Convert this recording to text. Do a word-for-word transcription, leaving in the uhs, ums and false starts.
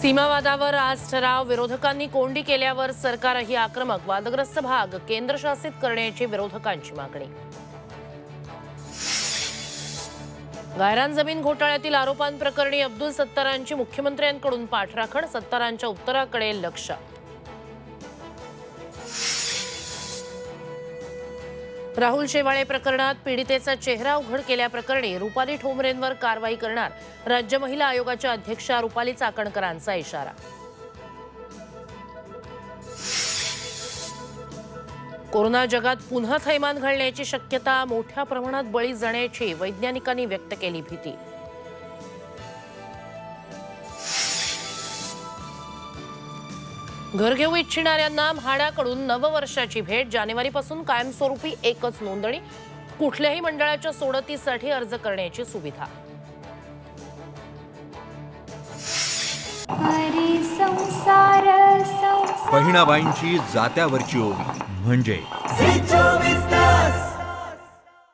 सीमावादावर आज ठराव, विरोधकांनी कोंडी केल्यावर सरकारही आक्रमक, वादग्रस्त भाग केंद्रशासित करण्याची विरोधकांची मागणी। गायरान जमीन घोटाळ्यातील आरोपांप्रकरणी अब्दुल सत्तारांची मुख्यमंत्र्यांकडून पाठराखण, सत्तारांच्या उत्तराकडे लक्ष। राहुल शेवाळे प्रकरणात पीडितेचा चेहरा उघड केल्याप्रकरणी रुपाली ठोंबरेंवर कारवाई करणार, राज्य महिला आयोगाच्या अध्यक्षा रुपाली चाकणकरांचा इशारा। कोरोना जगात पुन्हा थैमान घालण्याची शक्यता, मोठ्या प्रमाणात बळी जाण्याची वैज्ञानिकांनी व्यक्त केली भीती। घर घेऊ इच्छिणाऱ्यांना म्हाडाकडून नववर्षाची भेट, जानेवारीपासून कायमस्वरूपी एकच नोंदणी, कुठल्याही मंडळाच्या सोडतीसाठी अर्ज करण्याची सुविधा। बहिणाबाईंची जात्यावरची ओवी म्हणजे